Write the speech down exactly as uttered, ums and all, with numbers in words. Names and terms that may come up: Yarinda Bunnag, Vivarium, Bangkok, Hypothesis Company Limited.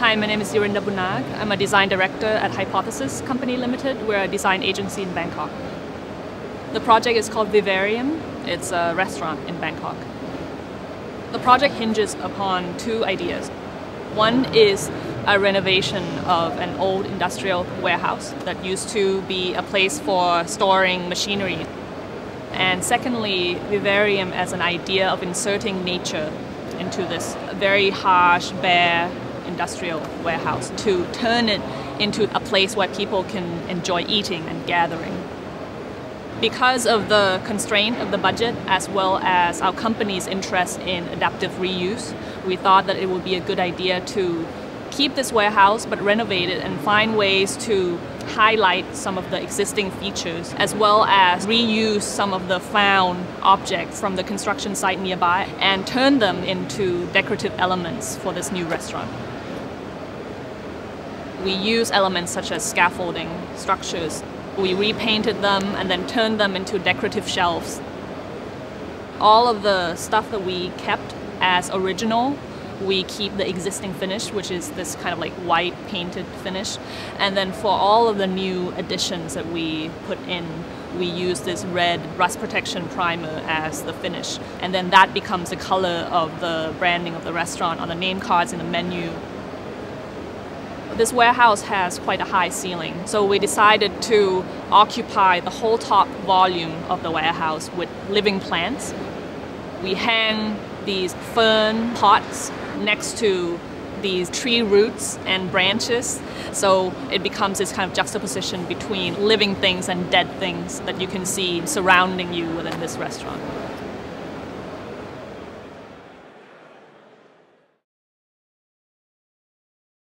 Hi, my name is Yarinda Bunnag. I'm a design director at Hypothesis Company Limited. We're a design agency in Bangkok. The project is called Vivarium. It's a restaurant in Bangkok. The project hinges upon two ideas. One is a renovation of an old industrial warehouse that used to be a place for storing machinery. And secondly, Vivarium as an idea of inserting nature into this very harsh, bare industrial warehouse to turn it into a place where people can enjoy eating and gathering. Because of the constraint of the budget, as well as our company's interest in adaptive reuse, we thought that it would be a good idea to keep this warehouse but renovate it and find ways to highlight some of the existing features, as well as reuse some of the found objects from the construction site nearby and turn them into decorative elements for this new restaurant. We use elements such as scaffolding, structures. We repainted them and then turned them into decorative shelves. All of the stuff that we kept as original, we keep the existing finish, which is this kind of like white painted finish. And then for all of the new additions that we put in, we use this red rust protection primer as the finish. And then that becomes the color of the branding of the restaurant on the name cards in the menu. This warehouse has quite a high ceiling, so we decided to occupy the whole top volume of the warehouse with living plants. We hang these fern pots next to these tree roots and branches, so it becomes this kind of juxtaposition between living things and dead things that you can see surrounding you within this restaurant.